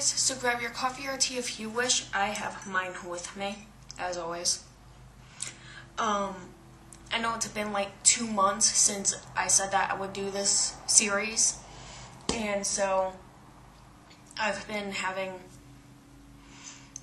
guys, so grab your coffee or tea if you wish. I have mine with me, as always. I know it's been like 2 months since I said that I would do this series, and so I've been having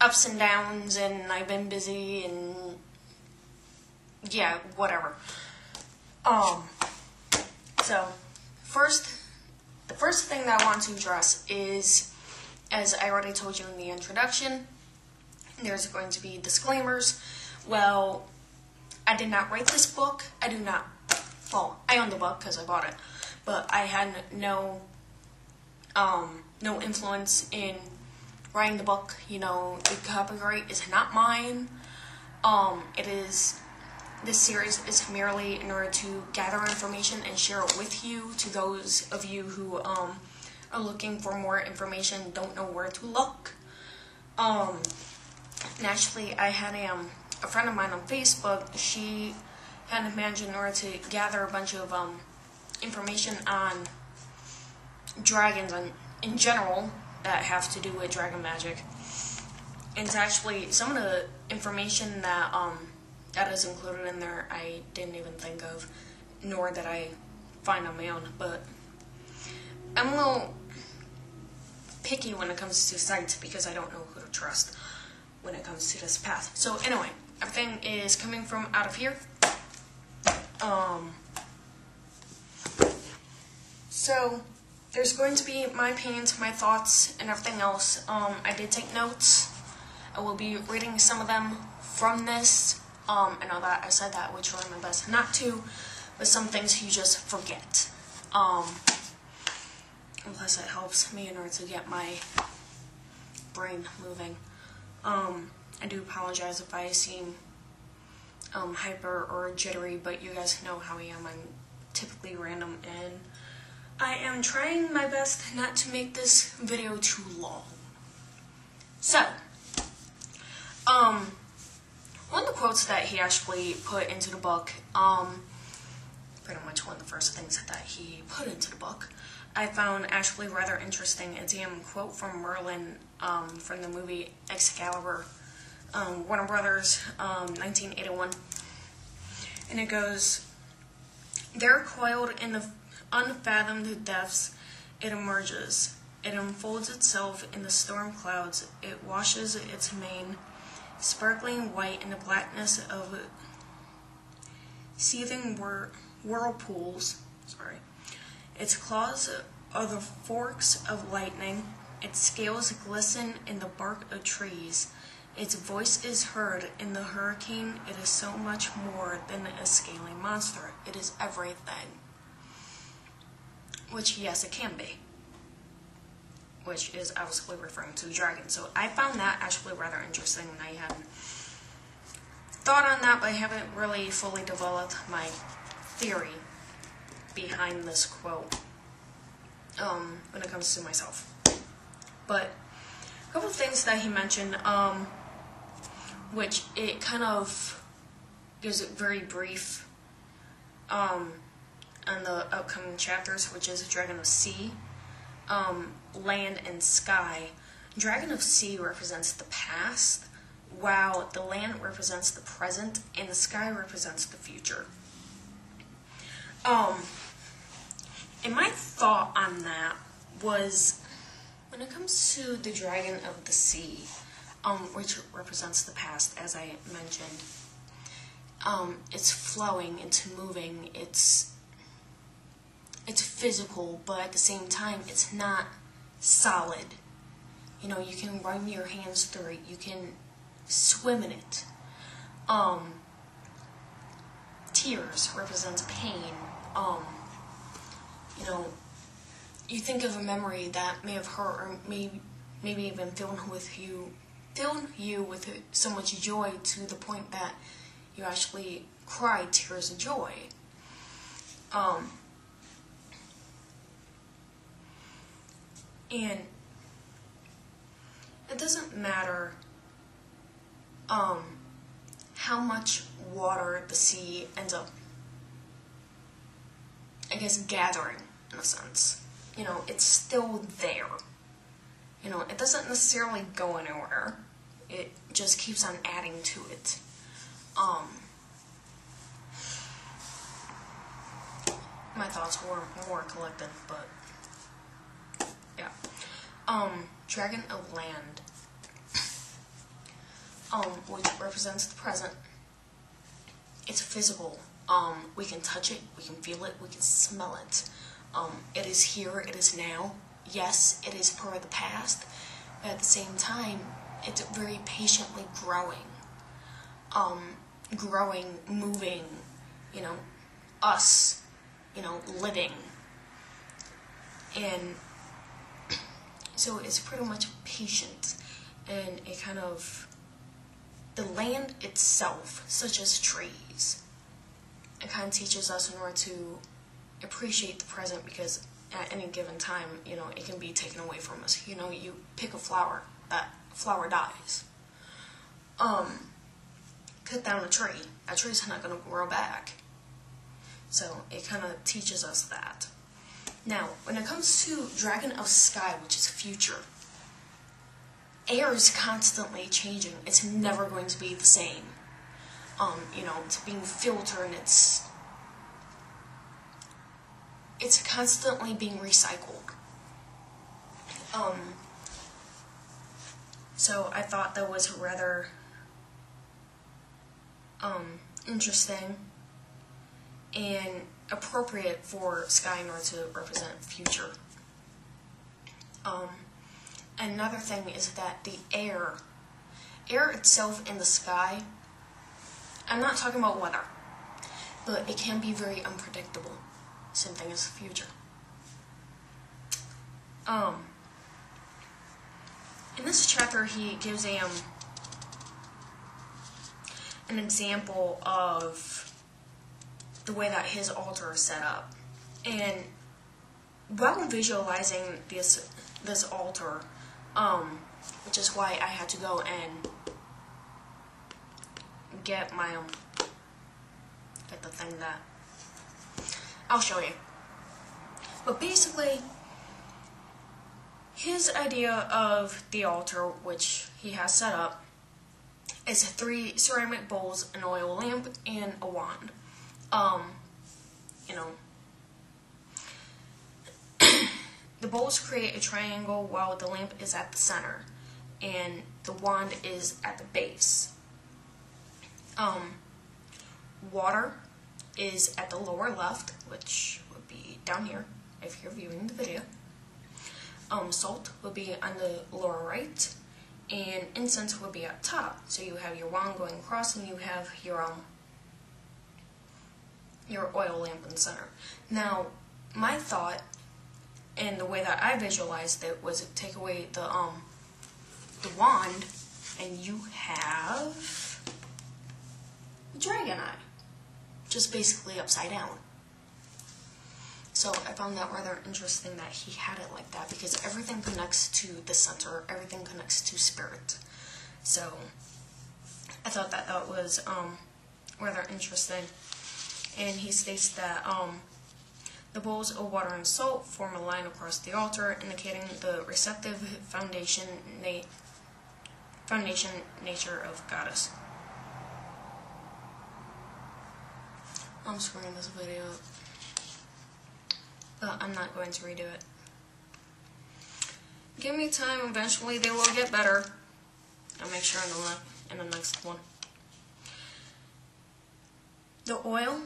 ups and downs, and I've been busy, and yeah, whatever. So the first thing that I want to address is, as I already told you in the introduction, there's going to be disclaimers. Well, I did not write this book. I do not, well, I own the book because I bought it, but I had no influence in writing the book. You know, the copyright is not mine. It is, this series is merely in order to gather information and share it with you, to those of you who are looking for more information, don't know where to look. And actually, I had a friend of mine on Facebook. She had managed in order to gather a bunch of information on dragons and in general that have to do with dragon magic. And it's actually some of the information that that is included in there I didn't even think of, nor did I find on my own. But I'm a little picky when it comes to sites because I don't know who to trust when it comes to this path. So anyway, everything is coming from out of here. So there's going to be my opinions, my thoughts, and everything else. I did take notes. I will be reading some of them from this. I know that I said that, I would try my best not to, but some things you just forget. Plus it helps me in order to get my brain moving. I do apologize if I seem hyper or jittery, but you guys know how I am. I'm typically random, and I am trying my best not to make this video too long. So, one of the quotes that he actually put into the book, pretty much one of the first things that he put into the book, I found actually rather interesting. It's a quote from Merlin, from the movie Excalibur, Warner Brothers, 1981. And it goes, "There coiled in the unfathomed depths, it emerges. It unfolds itself in the storm clouds. It washes its mane, sparkling white in the blackness of seething whirlpools. Sorry. Its claws are the forks of lightning. Its scales glisten in the bark of trees. Its voice is heard in the hurricane. It is so much more than a scaly monster. It is everything." Which, yes, it can be. Which is obviously referring to the dragon. So I found that actually rather interesting, and I hadn't thought on that, but I haven't really fully developed my theory behind this quote when it comes to myself. But a couple of things that he mentioned, which it kind of gives it very brief on the upcoming chapters, which is Dragon of Sea, Land, and Sky. Dragon of Sea represents the past, while the land represents the present, and the sky represents the future. And my thought on that was, when it comes to the Dragon of the Sea, which represents the past, as I mentioned, it's flowing, it's moving, it's physical, but at the same time, it's not solid. You know, you can run your hands through it, you can swim in it. Tears represents pain. You know, you think of a memory that may have hurt or maybe even filled you with so much joy to the point that you actually cried tears of joy. And it doesn't matter how much water the sea ends up, I guess, gathering, in a sense. You know, it's still there. You know, it doesn't necessarily go anywhere. It just keeps on adding to it. My thoughts were more collected, but yeah. Dragon of Land, which represents the present. It's physical. We can touch it, we can feel it, we can smell it. It is here, it is now. Yes, it is part of the past, but at the same time, it's very patiently growing. Moving, you know, us, you know, living. And so it's pretty much patient, and it kind of, the land itself, such as trees, it kind of teaches us in order to appreciate the present, because at any given time, you know, it can be taken away from us. You know, you pick a flower, that flower dies. Cut down a tree, that tree's not going to grow back. So it kind of teaches us that. Now, when it comes to Dragon of Sky, which is future, air is constantly changing. It's never going to be the same. You know, it's being filtered, and it's constantly being recycled. So I thought that was rather interesting and appropriate for Sky in order to represent future. Another thing is that the air itself in the sky, I'm not talking about weather, but it can be very unpredictable. Same thing as the future. In this chapter, he gives an example of the way that his altar is set up. And while visualizing this altar, which is why I had to go and get my get the thing that I'll show you. But basically, his idea of the altar, which he has set up, is 3 ceramic bowls, an oil lamp, and a wand. You know, the bowls create a triangle while the lamp is at the center, and the wand is at the base. Water is at the lower left, which would be down here if you're viewing the video. Salt would be on the lower right, and incense would be up top. So you have your wand going across, and you have your oil lamp in the center. Now, my thought and the way that I visualized it was to take away the wand, and you have the dragon eye. Just basically upside down. So I found that rather interesting that he had it like that, because everything connects to the center, everything connects to spirit. So I thought that that was rather interesting. And he states that the bowls of water and salt form a line across the altar, indicating the receptive foundation nature of goddess. I'm screwing this video up, but I'm not going to redo it. Give me time, eventually they will get better. I'll make sure in the next one. The oil,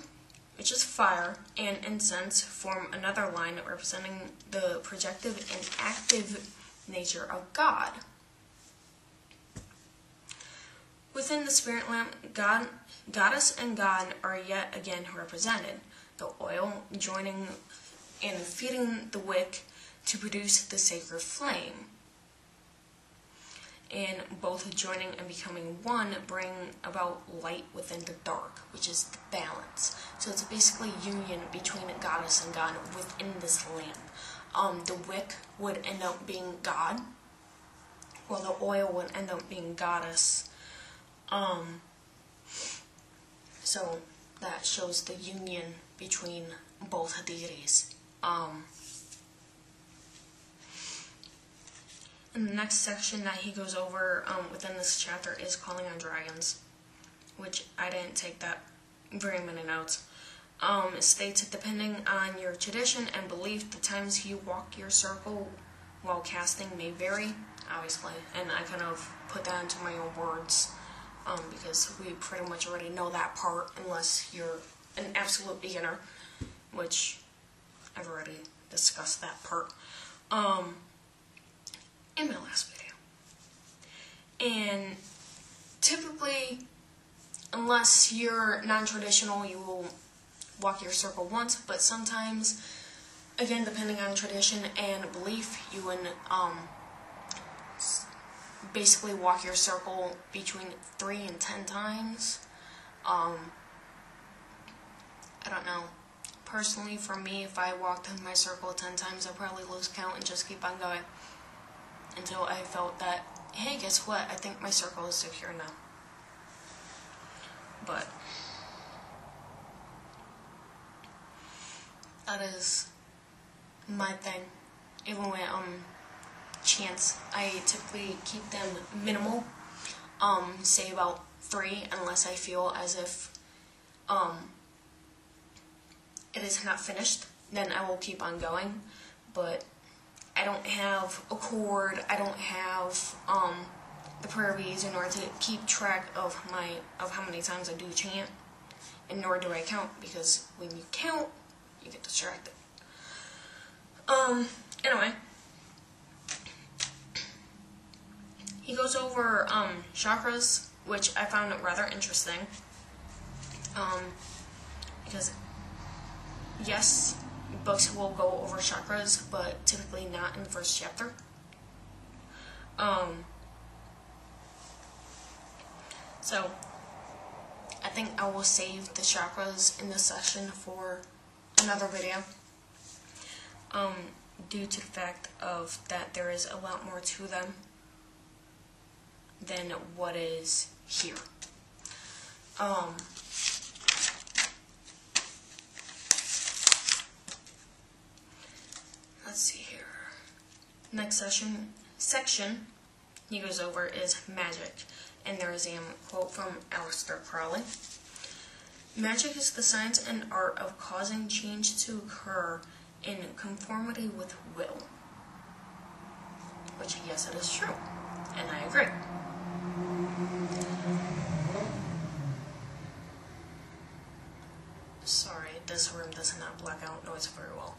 which is fire, and incense form another line representing the projective and active nature of God. Within the spirit lamp, Goddess and God are yet again represented, the oil joining and feeding the wick to produce the sacred flame. And both joining and becoming one bring about light within the dark, which is the balance. So it's basically union between Goddess and God within this lamp. The wick would end up being God, while the oil would end up being Goddess. So that shows the union between both deities. And the next section that he goes over within this chapter is calling on dragons, which I didn't take that very many notes. It states that depending on your tradition and belief, the times you walk your circle while casting may vary, obviously. And I kind of put that into my own words because we pretty much already know that part unless you're an absolute beginner, which I've already discussed that part in my last video. And typically, unless you're non-traditional, you will walk your circle once, but sometimes, again, depending on tradition and belief, you would basically walk your circle between 3 and 10 times. I don't know. Personally, for me, if I walked in my circle 10 times, I'd probably lose count and just keep on going until I felt that, hey, guess what? I think my circle is secure now. But that is my thing. Even with chants, I typically keep them minimal, say about 3, unless I feel as if it is not finished, then I will keep on going. But I don't have a cord, I don't have the prayer beads in order to keep track of how many times I do chant, and nor do I count, because when you count, you get distracted. Anyway, he goes over chakras, which I found rather interesting. Because yes, books will go over chakras, but typically not in the first chapter. So I think I will save the chakras in this session for another video, due to the fact of that there is a lot more to them than what is here. Let's see here. Next section he goes over is magic, and there is a quote from Aleister Crowley. Magic is the science and art of causing change to occur in conformity with will. Which, yes, it is true. And I agree. Sorry, this room does not block out noise very well.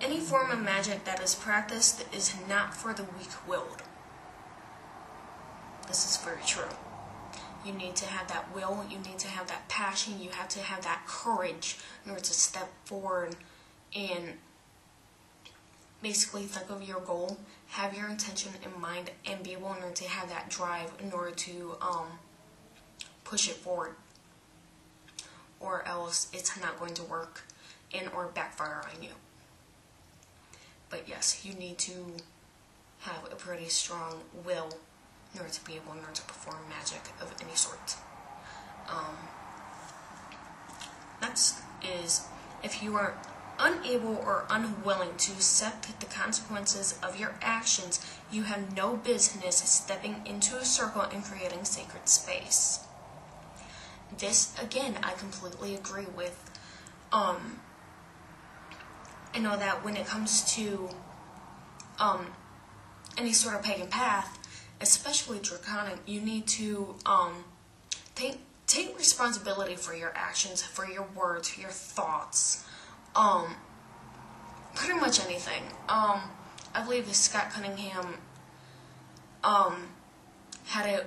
Any form of magic that is practiced is not for the weak-willed. This is very true. You need to have that will, you need to have that passion, you have to have that courage in order to step forward and basically think of your goal, have your intention in mind, and be able in order to have that drive in order to push it forward. Or else it's not going to work and or backfire on you. But yes, you need to have a pretty strong will in order to be able to perform magic of any sort. Next is, if you are unable or unwilling to accept the consequences of your actions, you have no business stepping into a circle and creating sacred space. This, again, I completely agree with. I know that when it comes to any sort of pagan path, especially Draconic, you need to take responsibility for your actions, for your words, for your thoughts, pretty much anything. I believe Scott Cunningham had it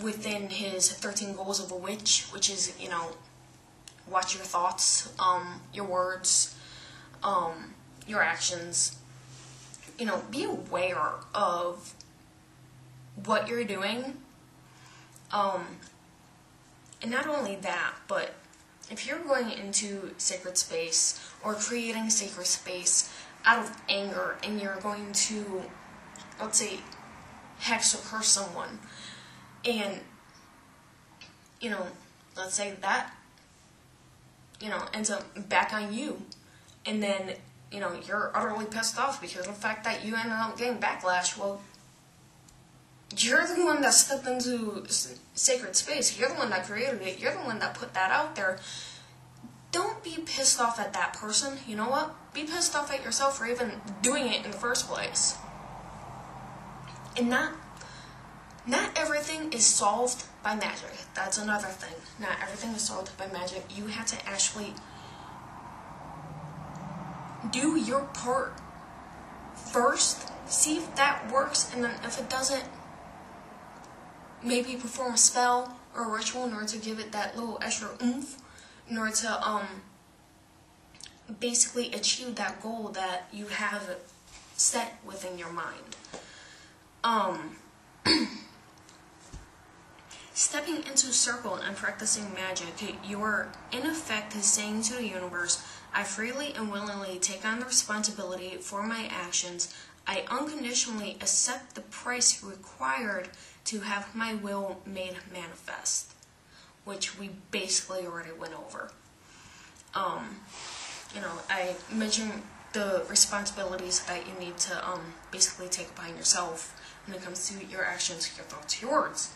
within his 13 goals of a witch, which is, you know, watch your thoughts, your words, your actions. You know, be aware of what you're doing, and not only that, but if you're going into sacred space or creating sacred space out of anger, and you're going to, let's say, hex or curse someone, and, you know, let's say that, you know, ends up back on you, and then you know, you're utterly pissed off because of the fact that you ended up getting backlash, well, you're the one that stepped into sacred space. You're the one that created it. You're the one that put that out there. Don't be pissed off at that person. You know what? Be pissed off at yourself for even doing it in the first place. And not everything is solved by magic. That's another thing. Not everything is solved by magic. You have to actually do your part first. See if that works, and then if it doesn't, maybe perform a spell or a ritual in order to give it that little extra oomph, in order to basically achieve that goal that you have set within your mind. Stepping into circle and practicing magic, you are in effect saying to the universe, I freely and willingly take on the responsibility for my actions. I unconditionally accept the price required to have my will made manifest, which we basically already went over. You know, I mentioned the responsibilities that you need to basically take upon yourself when it comes to your actions, your thoughts, your words.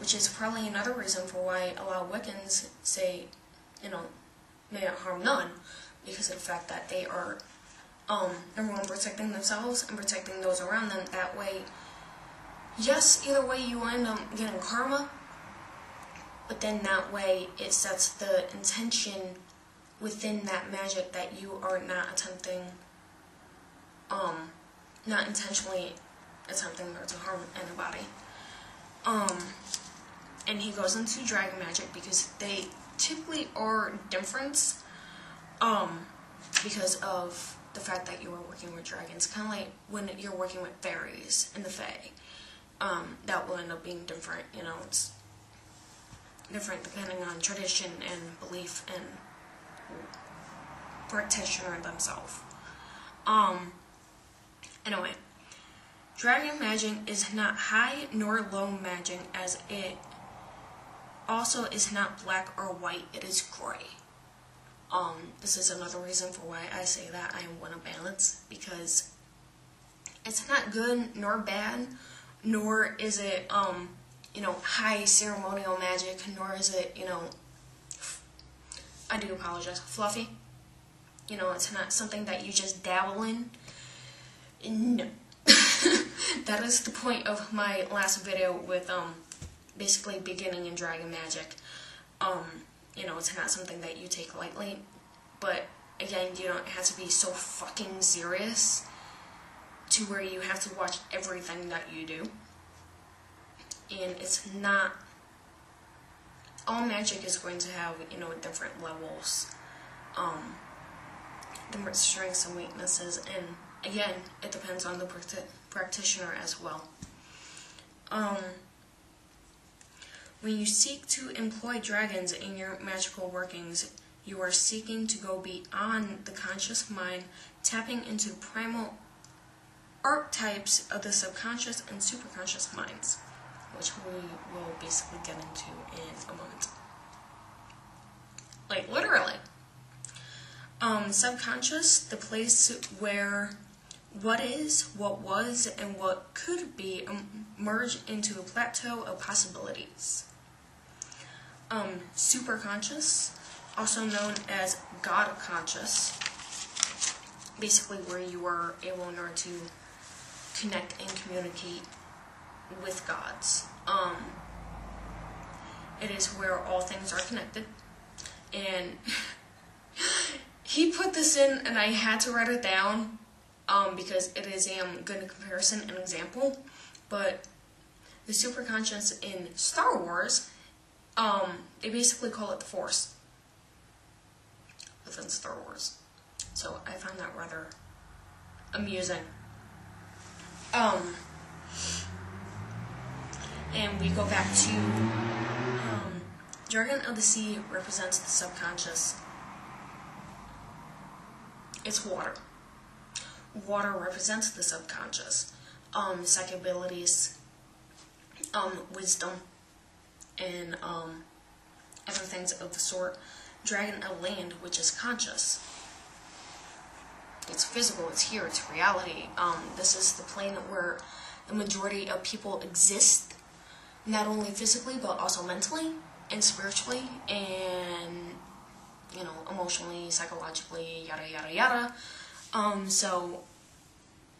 Which is probably another reason for why a lot of Wiccans say, you know, may not harm none, because of the fact that they are number one, protecting themselves and protecting those around them. That way, yes, either way you end up getting karma, but then that way it sets the intention within that magic that you are not attempting, not intentionally attempting to harm anybody. And he goes into dragon magic because they typically are different, because of the fact that you are working with dragons, kind of like when you're working with fairies and the fae, that will end up being different. You know, it's different depending on tradition and belief and practitioner themselves. Anyway, dragon magic is not high nor low magic, as it also is not black or white. It is gray. This is another reason for why I say that I want to balance, because it's not good nor bad, nor is it, you know, high ceremonial magic, nor is it, you know, I do apologize, fluffy. You know, it's not something that you just dabble in. No. That is the point of my last video with, basically beginning in dragon magic. You know, it's not something that you take lightly, but again, you don't have to be so fucking serious to where you have to watch everything that you do. And it's not, all magic is going to have, you know, different levels, different strengths and weaknesses, and again, it depends on the practitioner as well. When you seek to employ dragons in your magical workings, you are seeking to go beyond the conscious mind, tapping into primal archetypes of the subconscious and superconscious minds, which we will basically get into in a moment. Like, literally. Subconscious, the place where what is, what was, and what could be merge into a plateau of possibilities. Superconscious, also known as God conscious, basically where you are able in order to connect and communicate with gods. It is where all things are connected, and he put this in, and I had to write it down. Because it is a good comparison and example, but the superconscious in Star Wars, they basically call it the Force within Star Wars. So I found that rather amusing. And we go back to Dragon of the Sea represents the subconscious. It's water. Water represents the subconscious, psychic abilities, wisdom, and other things of the sort. dragon a land which is conscious. It's physical, it's here, it's reality. This is the plane where the majority of people exist, not only physically, but also mentally and spiritually and, you know, emotionally, psychologically, yada, yada, yada. So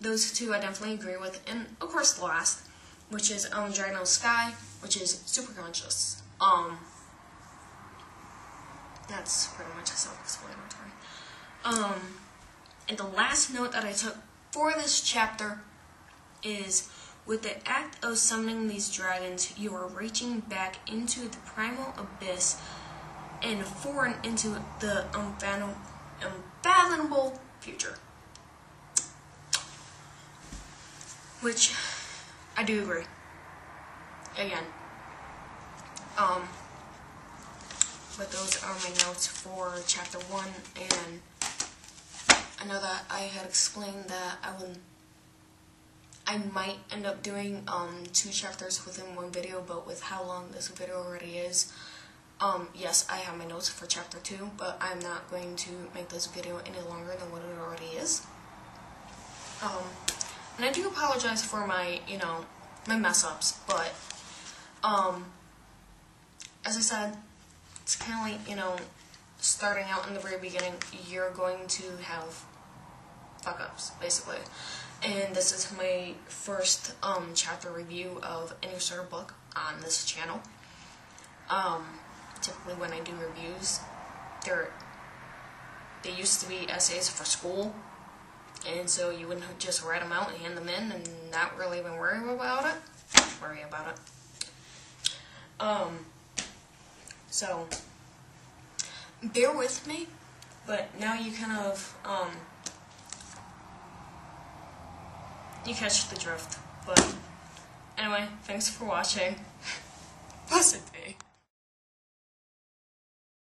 those two I definitely agree with. And, of course, the last, which is Dragon of the Sky, which is superconscious. That's pretty much self-explanatory. And the last note that I took for this chapter is, with the act of summoning these dragons, you are reaching back into the primal abyss and forward into the unfathomable future. Which, I do agree. Again. But those are my notes for chapter 1, and I know that I had explained that I might end up doing 2 chapters within 1 video, but with how long this video already is, yes, I have my notes for chapter 2, but I'm not going to make this video any longer than what it already is. And I do apologize for my, you know, my mess-ups, but as I said, it's kind of like, you know, starting out in the very beginning, you're going to have fuck-ups, basically. And this is my first chapter review of any sort of book on this channel. Typically when I do reviews, they used to be essays for school, and so you wouldn't just write them out and hand them in and not really even worry about it. So bear with me, but now you kind of you catch the drift. But anyway, thanks for watching.